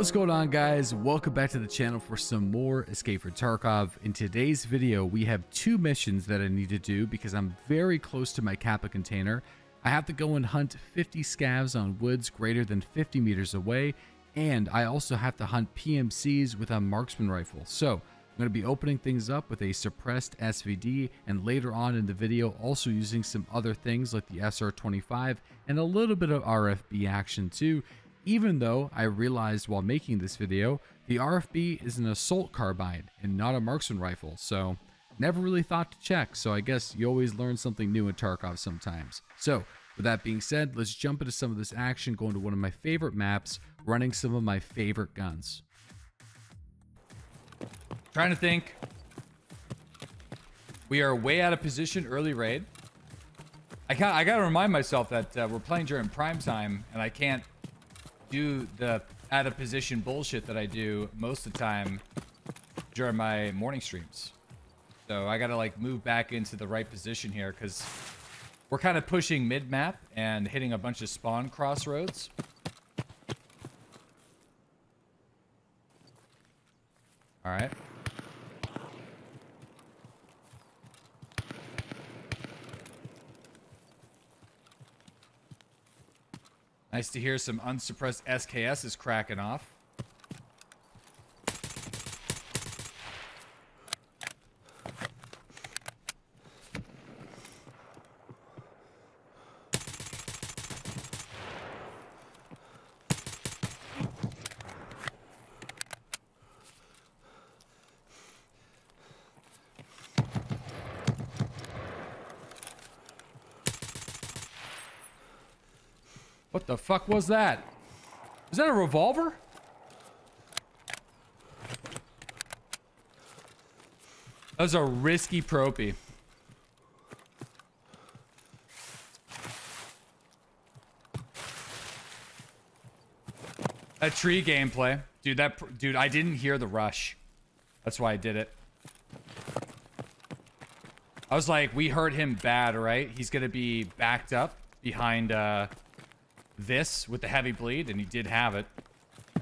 What's going on, guys? Welcome back to the channel for some more Escape from Tarkov. In today's video, we have two missions that I need to do because I'm very close to my kappa container. I have to go and hunt 50 scavs on woods greater than 50 meters away, and I also have to hunt PMCs with a marksman rifle. So I'm going to be opening things up with a suppressed SVD, and later on in the video also using some other things like the SR-25 and a little bit of RFB action too. Even though I realized while making this video, the RFB is an assault carbine and not a marksman rifle, so never really thought to check, so I guess you always learn something new in Tarkov sometimes. So with that being said, let's jump into some of this action, going to one of my favorite maps, running some of my favorite guns. Trying to think. We are way out of position early raid. I gotta remind myself that we're playing during prime time, and I can't do the out of position bullshit that I do most of the time during my morning streams. So I gotta like move back into the right position here because we're kind of pushing mid map and hitting a bunch of spawn crossroads. All right. Nice to hear some unsuppressed SKS is cracking off. What the fuck was that? Is that a revolver? That was a risky propy. That tree gameplay. Dude, dude, I didn't hear the rush. That's why I did it. I was like, we hurt him bad, right? He's gonna be backed up behind this with the heavy bleed, and he did have it,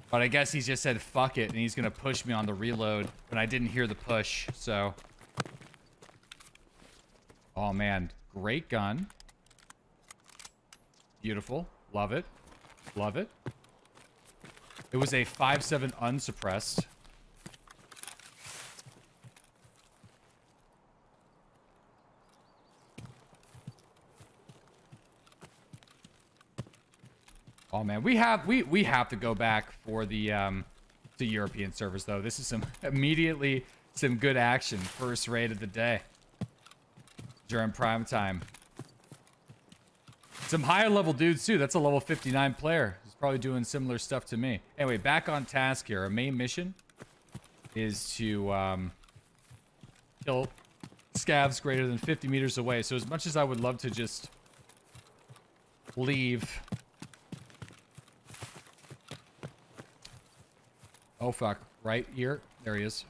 but I guess he just said fuck it and he's gonna push me on the reload, but I didn't hear the push. So oh man, great gun, beautiful, love it, love it. It was a 5.7 unsuppressed. Oh man, we have to go back for the European servers though. This is immediately some good action. First raid of the day during prime time. Some higher level dudes too. That's a level 59 player. He's probably doing similar stuff to me. Anyway, back on task here. Our main mission is to kill scavs greater than 50 meters away. So as much as I would love to just leave. Oh fuck, right here. There he is.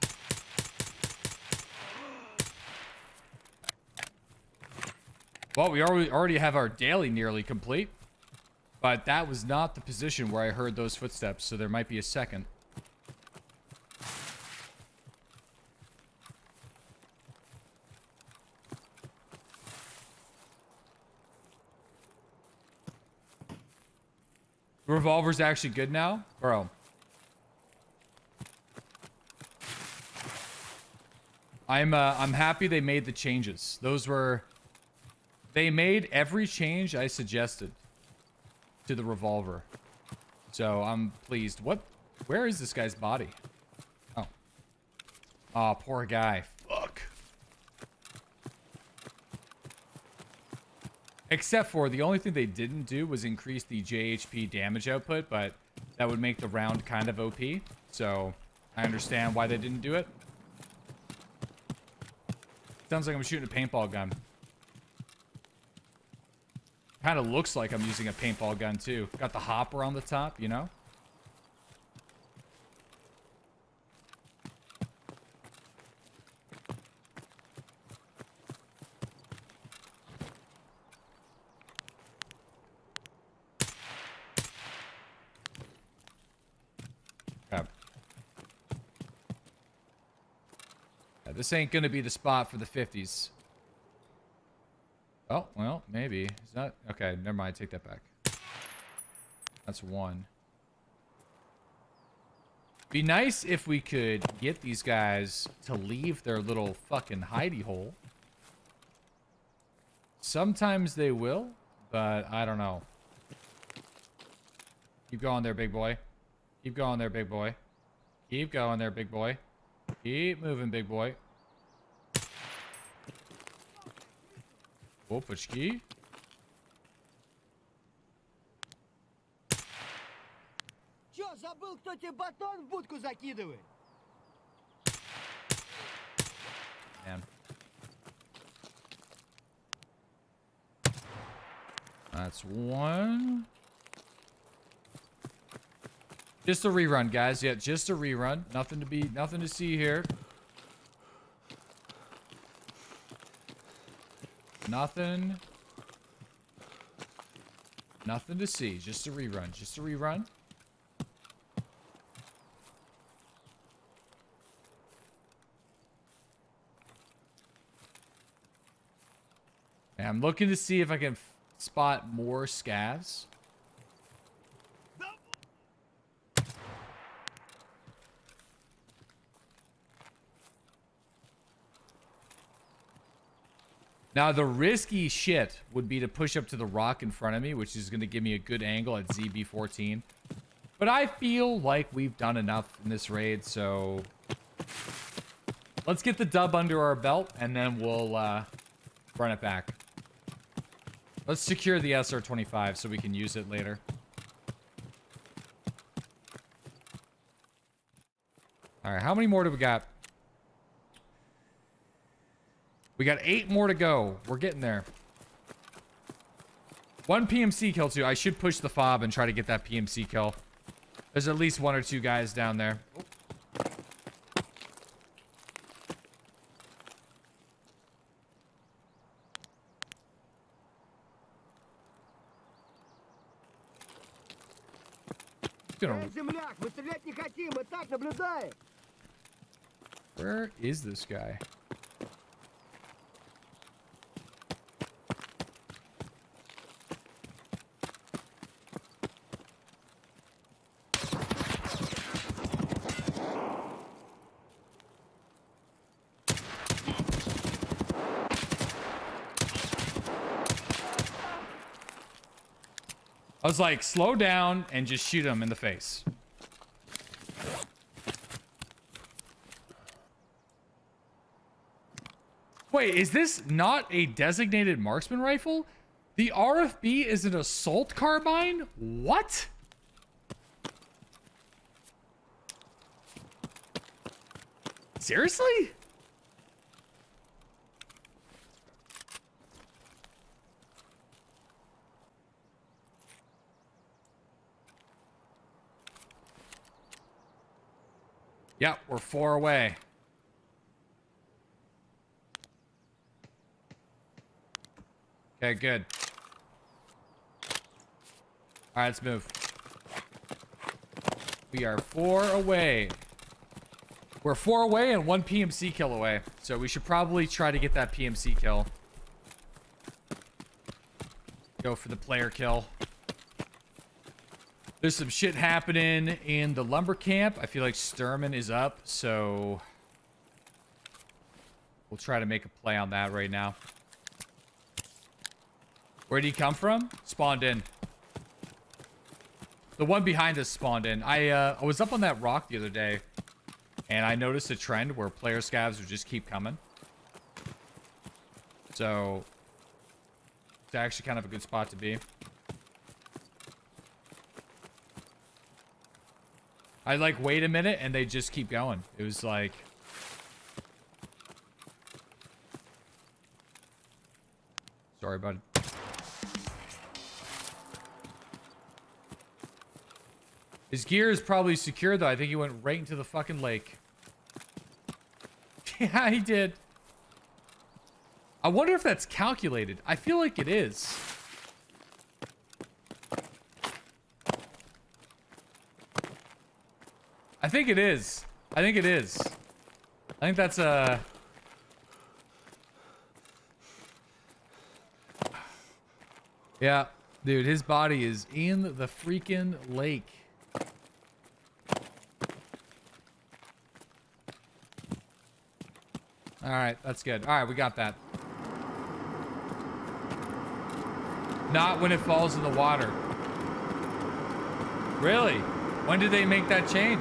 Well, we already have our daily nearly complete, but that was not the position where I heard those footsteps, so there might be a second. The revolver's actually good now, bro. I'm happy they made the changes. They made every change I suggested to the revolver. So I'm pleased. Where is this guy's body? Oh. Aw, poor guy. Fuck. Except for the only thing they didn't do was increase the JHP damage output, but that would make the round kind of OP. So I understand why they didn't do it. Sounds like I'm shooting a paintball gun. Kind of looks like I'm using a paintball gun too. Got the hopper on the top, you know? This ain't gonna be the spot for the 50s. Oh, well, maybe. It's not. Okay, never mind. Take that back. That's one. Be nice if we could get these guys to leave their little fucking hidey hole. Sometimes they will, but I don't know. Keep going there, big boy. Keep going there, big boy. Keep going there, big boy. Keep moving, big boy. Opachki. Man. That's one. Just a rerun, guys. Yeah, just a rerun. Nothing to see here. Nothing to see. Just a rerun. Just a rerun. And I'm looking to see if I can spot more scavs. Now, the risky shit would be to push up to the rock in front of me, which is going to give me a good angle at ZB14. But I feel like we've done enough in this raid, so let's get the dub under our belt, and then we'll run it back. Let's secure the SR-25 so we can use it later. All right, how many more do we got? We got 8 more to go. We're getting there. One PMC kill, too. I should push the fob and try to get that PMC kill. There's at least 1 or 2 guys down there. Where is this guy? I was like, slow down and just shoot him in the face. Wait, is this not a designated marksman rifle? The RFB is an assault carbine? What? Seriously? Yep, we're 4 away. Okay, good. All right, let's move. We are 4 away. We're 4 away and 1 PMC kill away. So we should probably try to get that PMC kill. Go for the player kill. There's some shit happening in the lumber camp. I feel like Sturman is up, so we'll try to make a play on that right now. Where did he come from? Spawned in. The one behind us spawned in. I was up on that rock the other day, and I noticed a trend where player scavs would just keep coming. So it's actually kind of a good spot to be. I like wait a minute and they just keep going. It was like sorry, bud. His gear is probably secure though. I think he went right into the fucking lake. Yeah, he did. I wonder if that's calculated. I feel like it is. I think it is. I think it is. I think that's Yeah, dude, his body is in the freaking lake. All right, that's good. All right, we got that. Not when it falls in the water. Really? When did they make that change?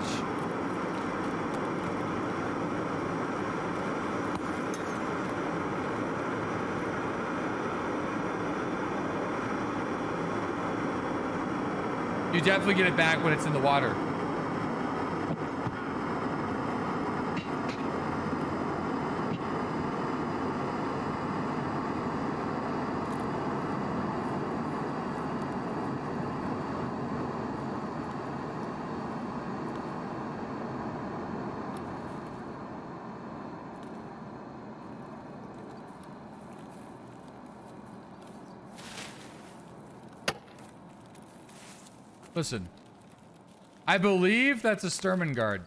You definitely get it back when it's in the water. Listen, I believe that's a Sturman guard.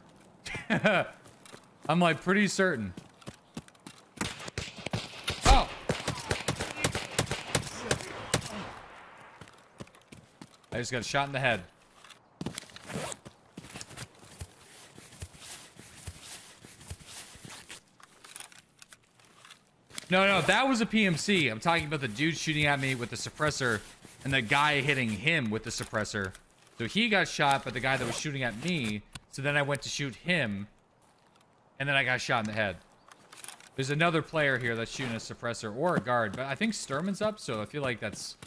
I'm like pretty certain. Oh! I just got shot in the head. No, no, that was a PMC. I'm talking about the dude shooting at me with the suppressor and the guy hitting him with the suppressor. So he got shot by the guy that was shooting at me. So then I went to shoot him. And then I got shot in the head. There's another player here that's shooting a suppressor or a guard. But I think Sturman's up. So I feel like that's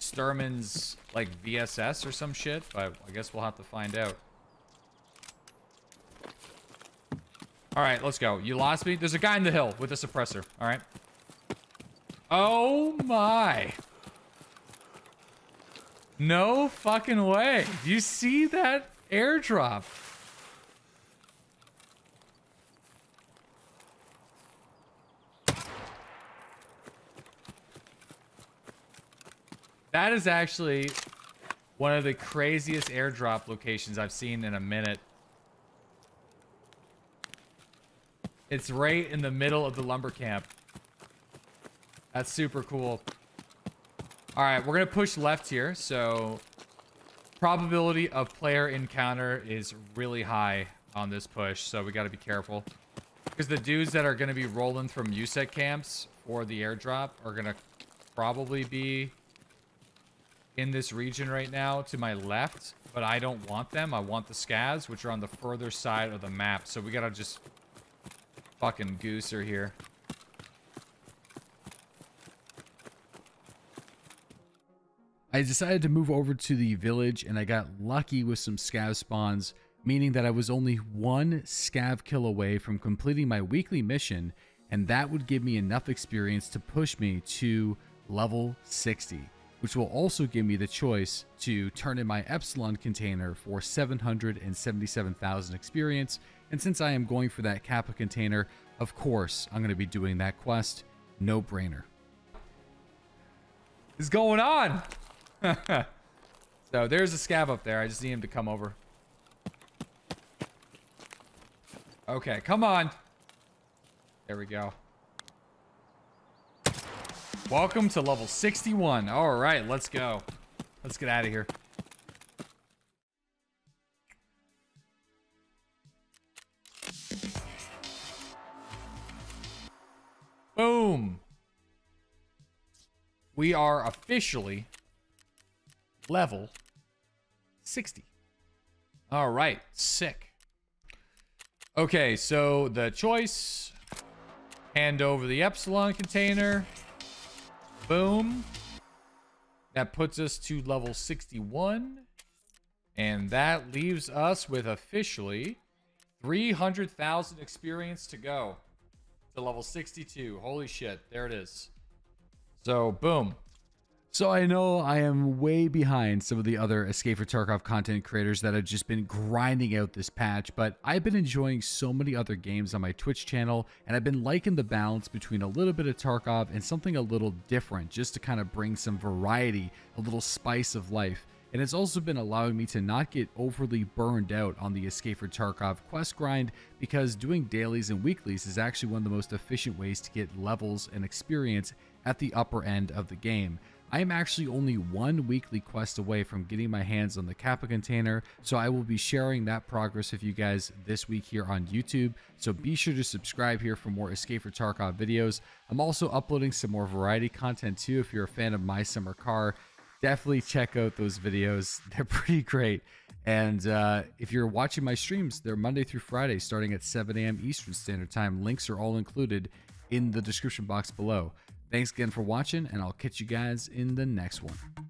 Sturman's like VSS or some shit. But I guess we'll have to find out. All right, let's go. You lost me. There's a guy in the hill with a suppressor. All right. Oh my. No fucking way. Do you see that airdrop? That is actually one of the craziest airdrop locations I've seen in a minute. It's right in the middle of the lumber camp. That's super cool. All right, we're going to push left here, so probability of player encounter is really high on this push, so we got to be careful. Because the dudes that are going to be rolling from USEC camps for the airdrop are going to probably be in this region right now to my left, but I don't want them. I want the SKAs, which are on the further side of the map, so we got to just fucking gooser here. I decided to move over to the village and I got lucky with some scav spawns, meaning that I was only one scav kill away from completing my weekly mission, and that would give me enough experience to push me to level 60, which will also give me the choice to turn in my epsilon container for 777,000 experience. And since I am going for that kappa container, of course, I'm going to be doing that quest. No brainer. What's going on? So there's a scav up there. I just need him to come over. Okay, come on. There we go. Welcome to level 61. All right, let's go. Let's get out of here. Boom. We are officially level 60. All right, sick. Okay, so the choice, hand over the epsilon container. Boom. That puts us to level 61. And that leaves us with officially 300,000 experience to go to level 62. Holy shit, there it is. So, boom. So I know I am way behind some of the other Escape from Tarkov content creators that have just been grinding out this patch, but I've been enjoying so many other games on my Twitch channel, and I've been liking the balance between a little bit of Tarkov and something a little different, just to kind of bring some variety, a little spice of life. And it's also been allowing me to not get overly burned out on the Escape from Tarkov quest grind, because doing dailies and weeklies is actually one of the most efficient ways to get levels and experience at the upper end of the game. I am actually only one weekly quest away from getting my hands on the kappa container, so I will be sharing that progress with you guys this week here on YouTube, so be sure to subscribe here for more Escape from Tarkov videos. I'm also uploading some more variety content too. If you're a fan of My Summer Car, definitely check out those videos. They're pretty great. And if you're watching my streams, they're Monday through Friday starting at 7 a.m. Eastern Standard Time. Links are all included in the description box below. Thanks again for watching, and I'll catch you guys in the next one.